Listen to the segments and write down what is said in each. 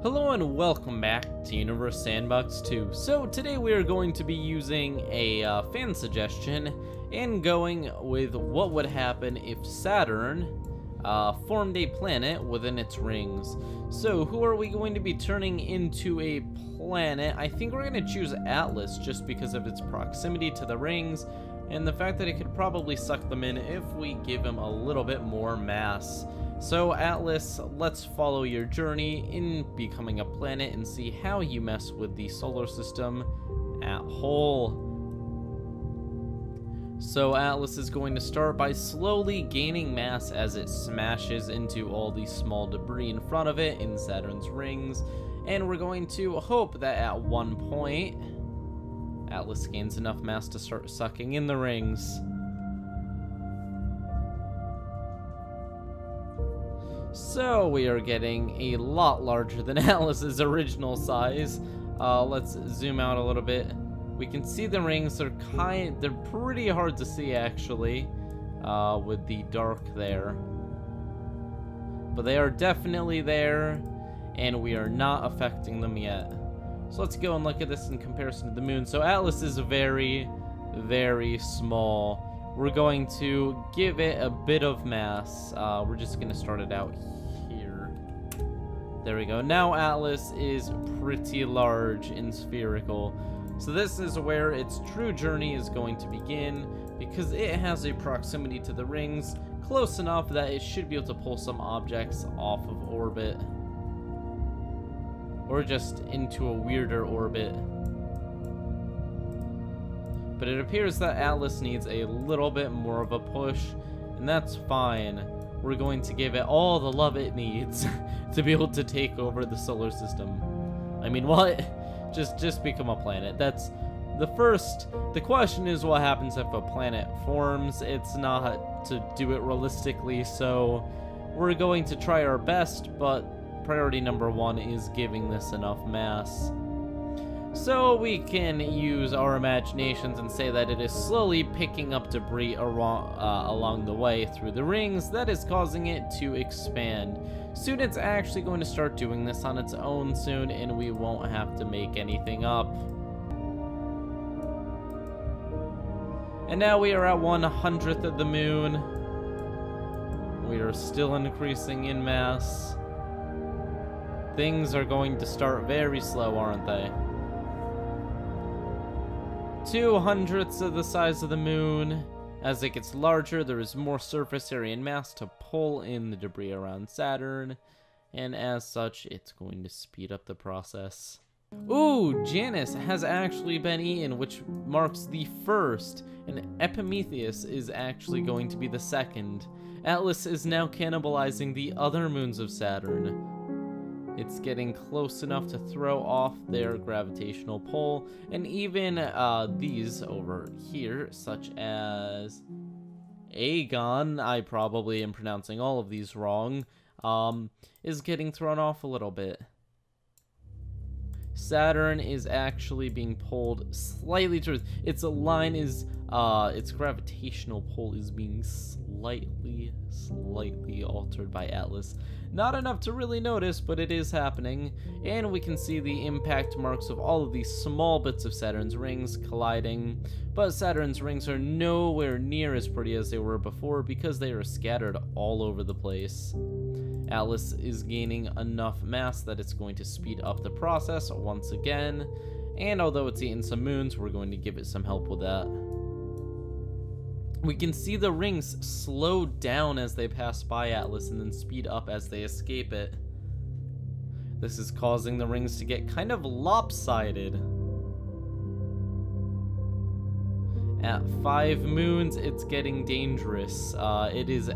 Hello and welcome back to Universe Sandbox 2. So today we are going to be using a fan suggestion and going with what would happen if Saturn formed a planet within its rings. So who are we going to be turning into a planet? I think we're going to choose Atlas just because of its proximity to the rings and the fact that it could probably suck them in if we give him a little bit more mass. So Atlas, let's follow your journey in becoming a planet and see how you mess with the solar system at whole. So Atlas is going to start by slowly gaining mass as it smashes into all the small debris in front of it in Saturn's rings, and we're going to hope that at one point Atlas gains enough mass to start sucking in the rings. So we are getting a lot larger than Atlas's original size. Let's zoom out a little bit. We can see the rings. They're pretty hard to see actually, with the dark there. But they are definitely there, and we are not affecting them yet. So let's go and look at this in comparison to the moon. So Atlas is very, very small. We're going to give it a bit of mass. We're just going to start it out here. There we go. Now Atlas is pretty large and spherical. So this is where its true journey is going to begin, because it has a proximity to the rings close enough that it should be able to pull some objects off of orbit, or just into a weirder orbit. But it appears that Atlas needs a little bit more of a push, and that's fine. We're going to give it all the love it needs to be able to take over the solar system. I mean, what? Just become a planet. That's the first. The question is what happens if a planet forms. It's not to do it realistically, so we're going to try our best, but priority number one is giving this enough mass. So we can use our imaginations and say that it is slowly picking up debris along the way through the rings that is causing it to expand. Soon it's actually going to start doing this on its own soon, and we won't have to make anything up. And now we are at 1/100th of the moon. We are still increasing in mass. Things are going to start very slow, aren't they? 2/100ths of the size of the moon. As it gets larger, there is more surface area and mass to pull in the debris around Saturn, and as such, it's going to speed up the process. Ooh, Janus has actually been eaten, which marks the first, and Epimetheus is actually going to be the second. Atlas is now cannibalizing the other moons of Saturn. It's getting close enough to throw off their gravitational pull, and even these over here, such as Aegon, I probably am pronouncing all of these wrong, is getting thrown off a little bit. Saturn is actually being pulled slightly towards, its gravitational pull is being slightly altered by Atlas. Not enough to really notice, but it is happening, and we can see the impact marks of all of these small bits of Saturn's rings colliding, but Saturn's rings are nowhere near as pretty as they were before because they are scattered all over the place. Atlas is gaining enough mass that it's going to speed up the process once again, and although it's eaten some moons, we're going to give it some help with that. We can see the rings slow down as they pass by Atlas and then speed up as they escape it. This is causing the rings to get kind of lopsided. At 5 moons, it's getting dangerous. It is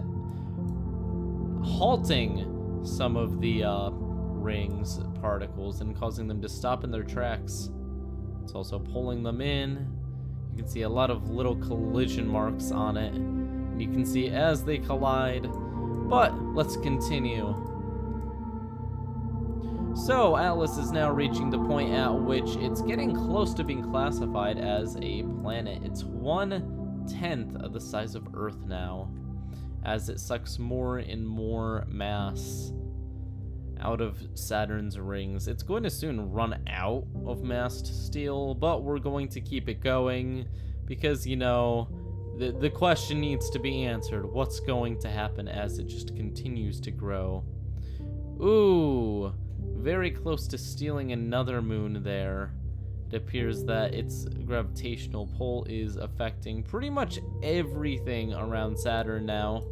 halting some of the rings particles and causing them to stop in their tracks. It's also pulling them in. You can see a lot of little collision marks on it, and you can see as they collide, but let's continue. So Atlas is now reaching the point at which it's getting close to being classified as a planet. It's 1/10th of the size of Earth now, as it sucks more and more mass. out of Saturn's rings. It's going to soon run out of massed steel, but we're going to keep it going because, you know, the question needs to be answered. What's going to happen as it just continues to grow? Ooh, very close to stealing another moon there. It appears that its gravitational pull is affecting pretty much everything around Saturn now.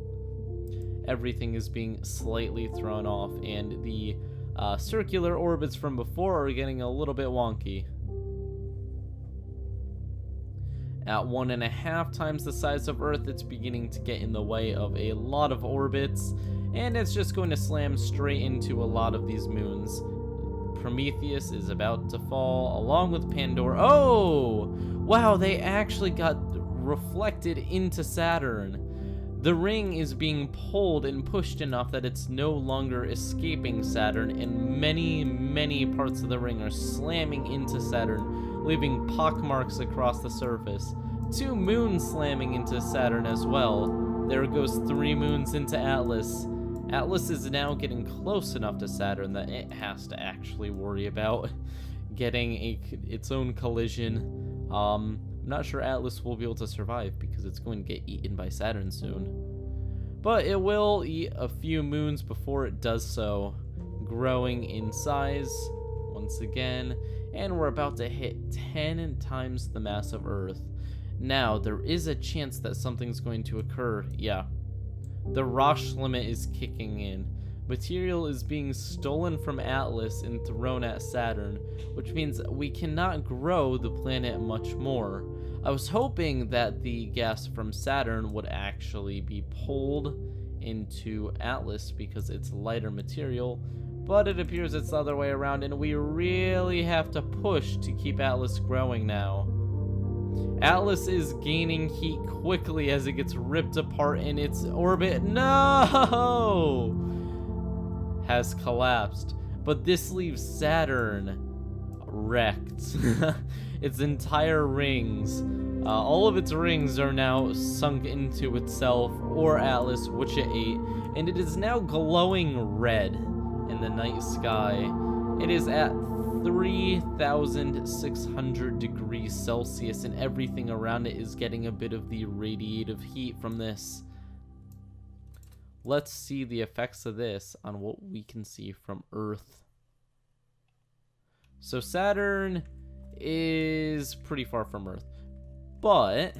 Everything is being slightly thrown off, and the circular orbits from before are getting a little bit wonky. At 1.5 times the size of Earth, it's beginning to get in the way of a lot of orbits, and it's just going to slam straight into a lot of these moons. Prometheus is about to fall, along with Pandora. Oh! Wow, they actually got reflected into Saturn. The ring is being pulled and pushed enough that it's no longer escaping Saturn, and many, many parts of the ring are slamming into Saturn, leaving pockmarks across the surface. 2 moons slamming into Saturn as well. There goes 3 moons into Atlas. Atlas is now getting close enough to Saturn that it has to actually worry about getting its own collision. I'm not sure Atlas will be able to survive because it's going to get eaten by Saturn soon. But it will eat a few moons before it does so, growing in size once again, and we're about to hit 10 times the mass of Earth. Now, there is a chance that something's going to occur. Yeah. The Roche limit is kicking in. Material is being stolen from Atlas and thrown at Saturn, which means we cannot grow the planet much more. I was hoping that the gas from Saturn would actually be pulled into Atlas because it's lighter material, but it appears it's the other way around, and we really have to push to keep Atlas growing now. Atlas is gaining heat quickly as it gets ripped apart in its orbit. No! Has collapsed, but this leaves Saturn wrecked. Its entire rings, all of its rings are now sunk into itself or Atlas, which it ate, and it is now glowing red in the night sky. It is at 3,600 degrees Celsius, and everything around it is getting a bit of the radiative heat from this. Let's see the effects of this on what we can see from Earth. So Saturn is pretty far from Earth, but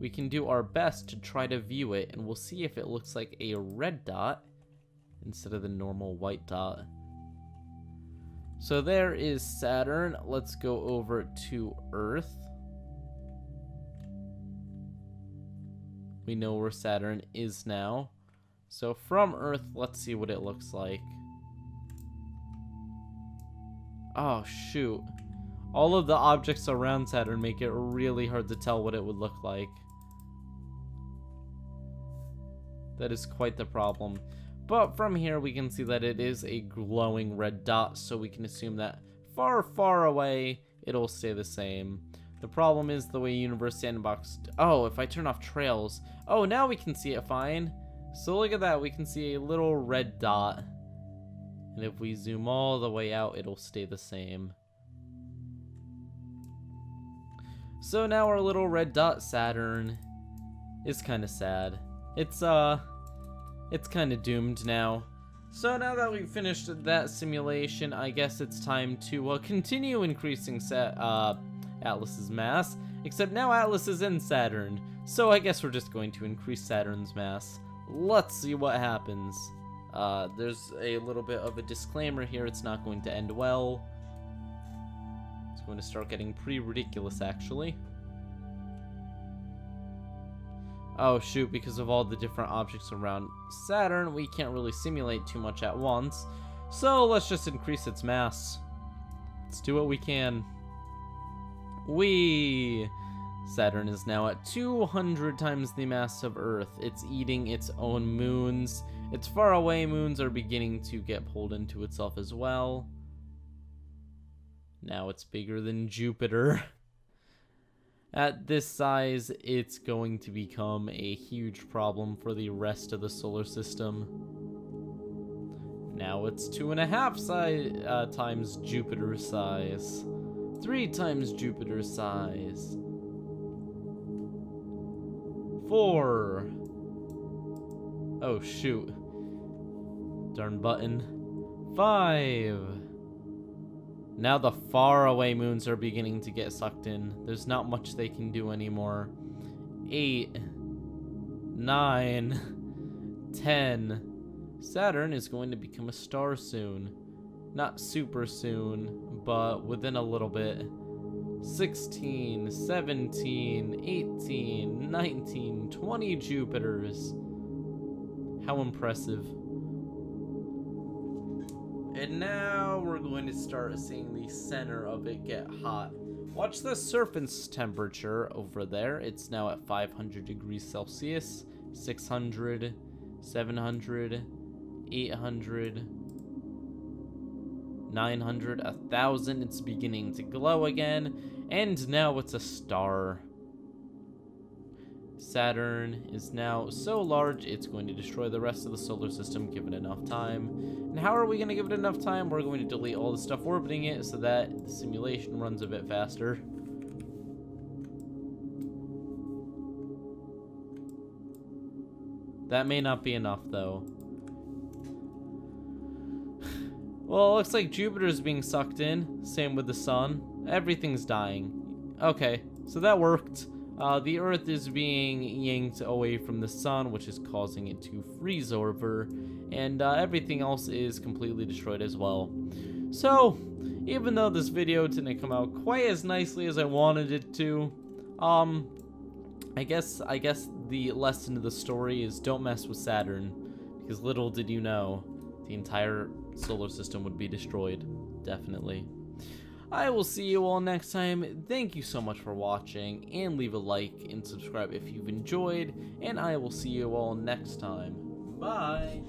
we can do our best to try to view it, and we'll see if it looks like a red dot instead of the normal white dot. So there is Saturn. Let's go over to Earth. We know where Saturn is now. So from Earth, let's see what it looks like. Oh, shoot. All of the objects around Saturn make it really hard to tell what it would look like. That is quite the problem. But from here, we can see that it is a glowing red dot, so we can assume that far, far away, it'll stay the same. The problem is the way Universe Sandbox... Oh, if I turn off trails... Oh, now we can see it fine. So look at that, we can see a little red dot. And if we zoom all the way out, it'll stay the same. So now our little red dot Saturn is kind of sad. It's kind of doomed now. So now that we've finished that simulation, I guess it's time to continue increasing Atlas's mass. Except now Atlas is in Saturn. So I guess we're just going to increase Saturn's mass. Let's see what happens. There's a little bit of a disclaimer here. It's not going to end well. It's going to start getting pretty ridiculous, actually. Oh, shoot, because of all the different objects around Saturn, we can't really simulate too much at once. So let's just increase its mass. Let's do what we can. Whee! Saturn is now at 200 times the mass of Earth. It's eating its own moons. Its faraway moons are beginning to get pulled into itself as well. Now it's bigger than Jupiter. At this size, it's going to become a huge problem for the rest of the solar system. Now it's 2.5 times Jupiter's size. 3 times Jupiter's size. 4. Oh, shoot. Darn button. 5. Now the faraway moons are beginning to get sucked in. There's not much they can do anymore. 8. 9. 10. Saturn is going to become a star soon. Not super soon, but within a little bit. 16, 17, 18, 19, 20 Jupiters. How impressive. And now we're going to start seeing the center of it get hot. Watch the surface temperature over there. It's now at 500 degrees Celsius, 600, 700, 800, 900, 1,000. It's beginning to glow again, and now it's a star. Saturn is now so large it's going to destroy the rest of the solar system given enough time. And how are we going to give it enough time? We're going to delete all the stuff orbiting it so that the simulation runs a bit faster. That may not be enough, though. Well, it looks like Jupiter's being sucked in. Same with the sun. Everything's dying. Okay, so that worked. The Earth is being yanked away from the sun, which is causing it to freeze over. And everything else is completely destroyed as well. So, even though this video didn't come out quite as nicely as I wanted it to, I guess the lesson of the story is don't mess with Saturn, because little did you know, the entire solar system would be destroyed, definitely. I will see you all next time. Thank you so much for watching, and leave a like and subscribe if you've enjoyed, and I will see you all next time. Bye!